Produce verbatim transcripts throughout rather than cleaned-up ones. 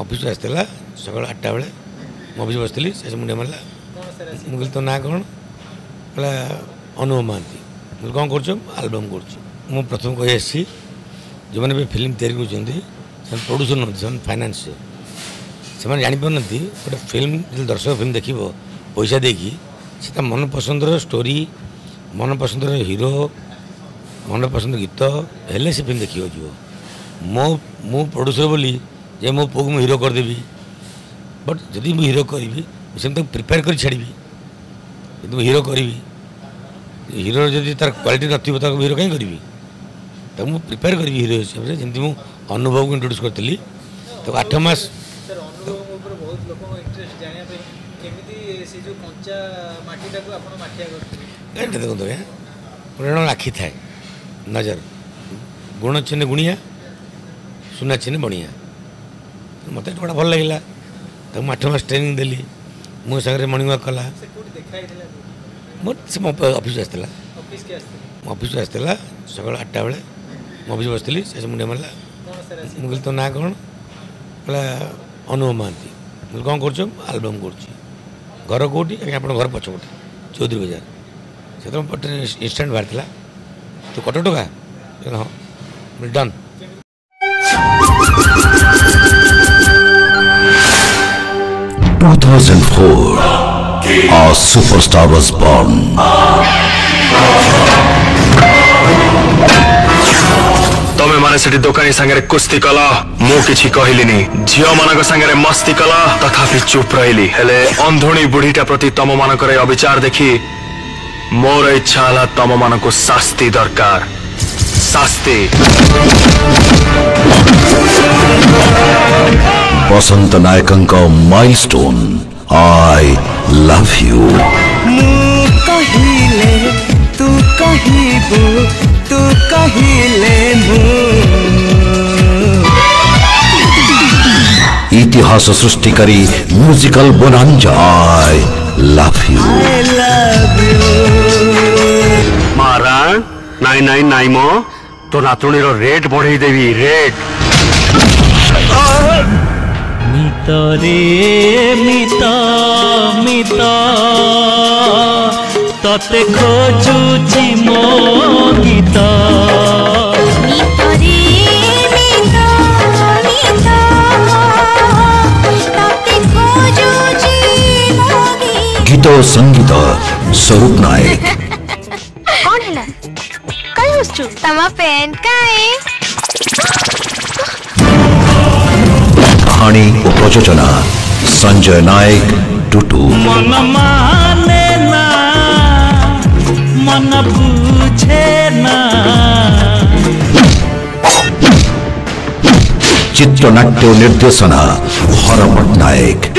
Office आसला सका आठटा बेले ऑफिस बसती से मुंडिया मारा मुझे तो ना कौन कहला अनुभव महांती मुझे कौन कर आलबम कर प्रथम कही आसी जो मैंने भी फिल्म तैयारी कर प्रोड्यूसर ना फाइनान्स से मैंने जापर ना गोटे फिल्म दर्शक फिल्म देख पैसा देखी से मन पसंद स्टोरी मन पसंद हीरो मन पसंद गीत हेल्ले से फिल्म देखिए जीव मो मु प्रोड्यूसर बोली जे मो पुक मुझे हीरो करदेवि बट जदि मुझे हीरो करी से प्रिपेयर कर छाड़ी कि मुझे हीरो करी हीरो जब तार क्वालिटी ना हीरो कहीं करी मुझे प्रिपेयर करी हीरो हिसाब से जमी मुझे अनुभव को इंट्रोड्यूस करी तो आठ मस देखो गोटे आखि थाए नजर गुण चिन्ह गुणिया सुना चिन्ह बणिया मत गोटे भल लगे तो मुझे आठ मस ट्रेनिंग देली मो सागर मॉर्निंग वॉक कला से ऑफिस आसला ऑफिस आसला सका आठटा बेले ऑफिस बसती से मुंडिया मारा मुझे तो ना कौन कहला अनुभव महांती मुझे कौन कर आलबम कर घर कौटी आप घर पछपटे चौधरी बजार से इंस्टाट बाहर था तो कट टका हाँ done. Two thousand four a superstar was born. तमे माने सेठी दुकानी संगे कुस्ती कला मु किछि कहिलिनी झियो मानक संगे मस्ती कला तथापि चुप रहिली हेले अंधुणी बुढ़ीटा प्रति तम मानक रे अविचार देखी मोर इच्छा हला तम मानक शास्ति दरकार शास्ति। बसंत नायकंक माइलस्टोन आई लव यू कहिले तू कहिबो तू कहिले इतिहास सृष्टि करी musical bonanza I love you मारा नाइन नाइन नाइन मो तो नातुणी रो रेट बढ़ाई देवी रेट मितरे मिता मिता तते खोजुची मो गीता मितरे मिता मिता तते खोजुची मो गीता गीतो संगीत स्वरूप नायक कौन है ना काय होसछु तमा पेन काय कहानी और प्रयोजना संजय नायक टुटू मन पूछे ना चित्रनाट्य निर्देशना हर पटनायक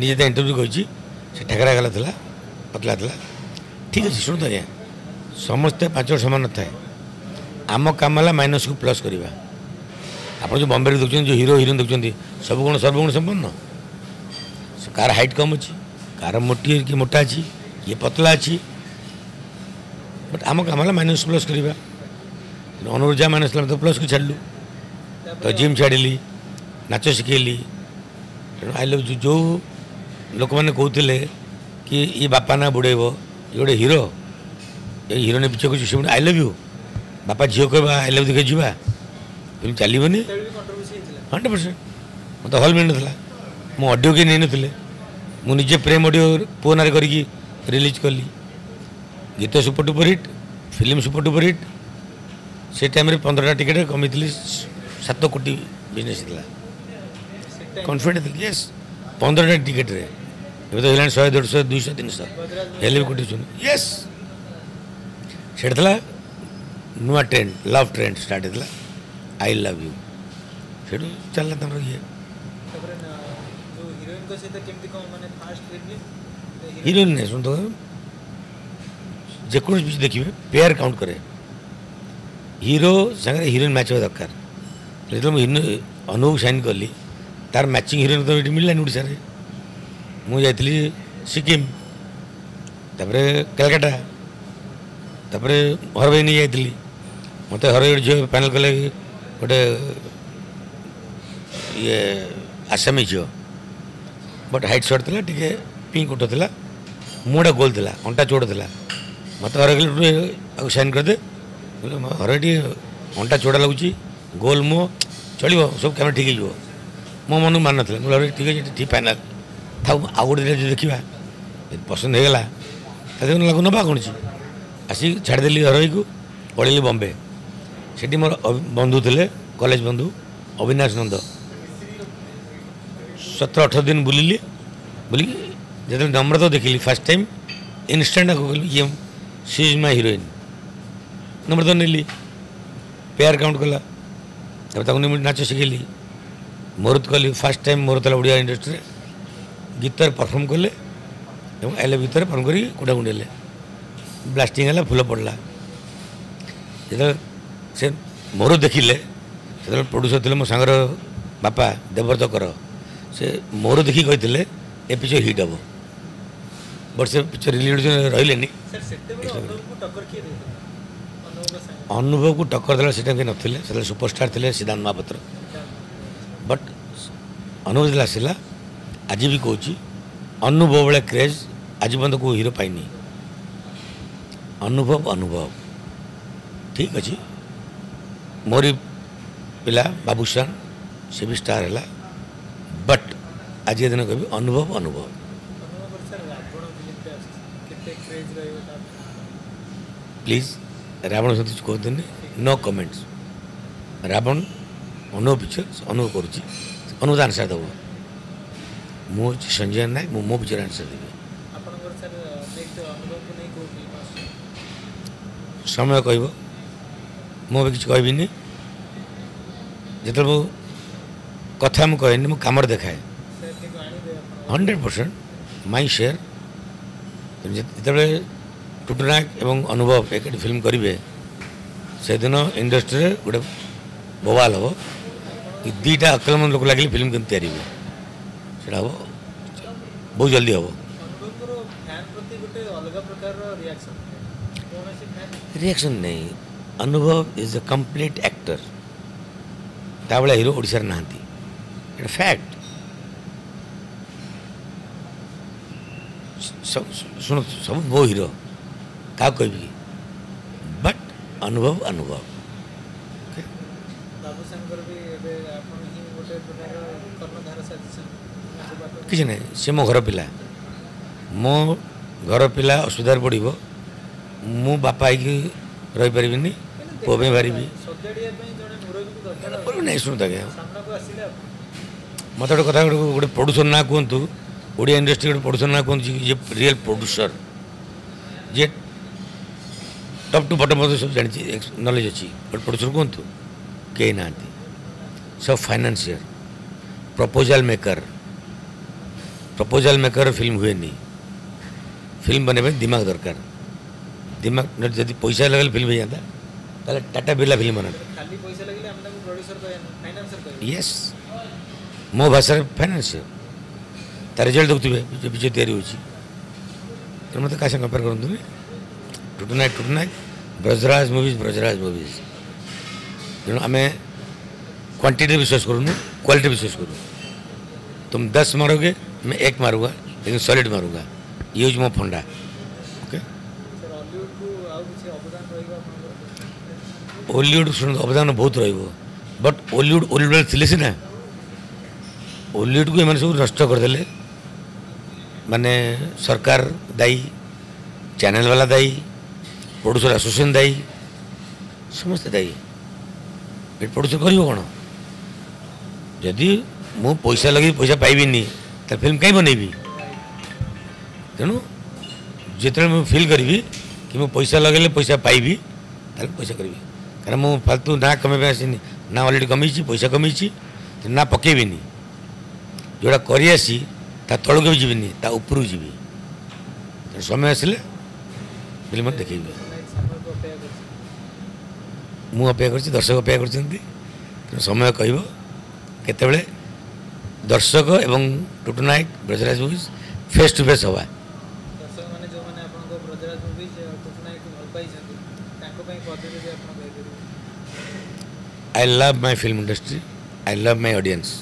निजे इंटरव्यू कही ठेकरा गला था पतला था ठीक अच्छे शुणु तो समस्ते पांच वर्ष सामान न था आम कम है माइनस को प्लस करवा आप जो बम्बे देखते जो हीरो हिरोइन देखते सब गुण सर्वगुण संपन्न कार हाइट कम अच्छी कार मोटी कि मोटा अच्छी ये पतला अच्छी बट आम कम है माइनस प्लस करवा अनुरोध जहाँ माइनस तो प्लस को छाड़लु तो जिम छाड़ी नाच शिखेली तेनाली आई लव जो लोक मैंने कहते कि ये बापा ना बुड़ेब ये गोटे हीरो ये हीरो ने पीछे कुछ आई लव यू बापा झील कह आई लव देखे जीवा फिल्म चलनी हंड्रेड परसेंट मत हल मिल ना मो ऑडियो के नहीं नुले मुझे प्रेम ऑडियो पो ना करके रिलीज कली गीत super duper hit film super duper hit से टाइम पंद्रह टिकेट कमी सात कोटी बिजनेस कन्फिडेंट थी ये पंद्रह टिकेट रे ये तो हेलान शहे देश दुईश तीन हेल्प कोटी यस से नुआ ट्रेंड लव ट्रेंड स्टार्ट होता आई लव यू से चल ये हिरोइन नहीं सुन तो जेको देखिए पेयर काउंट करे हीरो संगे हिरोइन मैच होगा दरकार जो अनु सैन कली तार मैचिंग हिरोइन तो ये मिललानी ओडिशा मुझे सिक्किम तापर कलकाटा तापर हरवई नहीं जाइली मत हरवई झील फाइनाल कले गोटे ये आसामी झील बट हाइट सर्ट था टे पिंक उठ था मुँहटा गोल था अंटा चोट था मत हरवई सैन करदे हरवई अंटा चोटा लगुच गोल मो चलो सब कैमरा ठीक हो मो मन मान ना ठीक है ठीक फाइनाल था आउ गोटे देखा पसंद होगा तो लागू ना कौन आसिक छाड़देली हरई को पड़ेली बम्बे से मोर बंधु थे कॉलेज बंधु अविनाश नंद सतर अठर दिन बुलिली बुलिकी जो नम्रता देखिली फास्ट टाइम इनस्टाट ये she is my heroine Namrata नेली पेयर काउंट कला नाच शिखेली मुहूर्त कली फास्ट टाइम मुहूर्त है ओडिया इंडस्ट्री गीत परफॉर्म कले आइले भितर परफर्म करी कुटा कुंडेले ब्लास्टिंग है फुल पड़ला जो से मोर देखिले से प्रोड्यूसर थे मो सांगर बापा देवव्रत कर से मोर देखी कही ए पिक्चर हिट हम बट से पिक्चर रिलीज रही अनुभव को टक्कर देला से ना सुपरस्टार थे सिद्धांत महापात्र बट अनुभव जो आसला आज भी कौच अनुभव वाला क्रेज आज पर्यत को हीरो पाइनी अनुभव अनुभव ठीक अच्छे मोरी पिला बाबूशान से भी स्टार है बट आज दिन कह अनुभव अनुभव प्लीज रावण सहित कहते नो कमेंट्स रावण अनुभव पिक्चर अनुभव करुच्ची अनुभव आंसर दब मो संजय नायक मो पिक्चर आंसर देवी समय कह मो भी किसी कहबी जो कथा मुझे कहनी मु कमर देखाए हंड्रेड परसेंट माई शेयर जिते टुटू नायक एवं अनुभव एक फिल्म करेंगे से दिन इंडस्ट्री गोटे बवाल हम कि दीटा अकलमंद लोक लगे फिल्म कम तैयारी सेटा हम बहुत जल्दी हम रिएक्शन नहीं Anubhav is a complete actor तावला हीरो ओडिशा ना फैक्ट शुण सब वो हीरो क्या कह बट अनुभव अनुभव किसी ना सी मो घर पिला मो घर पिला असुविधार पड़े मु बापा आईकि रही पारि पुआई बाहर नहीं शुणुता क्या मत गोटे कथा गोटे प्रोड्यूसर ना कहतु ओडिया इंडस्ट्री गोटे प्रोड्यूसर ना कहतु जी रियल प्रोड्यूसर जी टप टू बटम सब जानी नॉलेज अच्छी गोटे प्रोड्यूसर कहतु कई ना सब financier proposal maker proposal maker film हुए नहीं फिल्म बनने दिमाग दरकार दिमाग जब पैसा लगे फिल्म हो जाता ताले टाटा बिरला फिल्म बनाता यस मो भाषा फाइनान्सर तार रिजल्ट देखुए पिक्चर तैयारी हो मत क्या कंपेयर करूँ टुटू नायक टुटू नायक ब्रजराज मूवीज ब्रजराज मूवीज तेना आम क्वांटिटी विश्वास करूँ क्वालिटी विश्वास करूँ तुम दस मारोगे मैं एक मारूंगा लेकिन सॉलिड मारूंगा यूज मो फंडा ओलीवुड शुण अवदान बहुत रट ओलीवुड ओलीवुड थे सीना ओलीवुड को सब नष्ट करदे माने सरकार दायी चैनल वाला दायी प्रोड्यूसर एसोसिएशन दायी समस्ते दायी प्रोड्यूसर कर कौन जदि मु पैसा लगे पैसा पाइबी तो फिल्म कहीं बनैबी तेणु जिते मुझे फिल करी कि पैसा लगे पैसा पाइबी ताले पैसा करी कारण मु फालतू ना कमेबे आसीनी ना ऑलरेडी कमी पैसा कमी ना पकेबी जोड़ा करसी तलू के जीवन तापर जी समय आसिले फिल्म देखेबी। मुपेक्षा कर दर्शक अपेक्षा कर समय कह के दर्शक एवं Tutu Nayak Brajraj movies face to face हवा I love my film industry. I love my audience.